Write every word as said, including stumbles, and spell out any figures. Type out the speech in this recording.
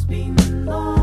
It's been long.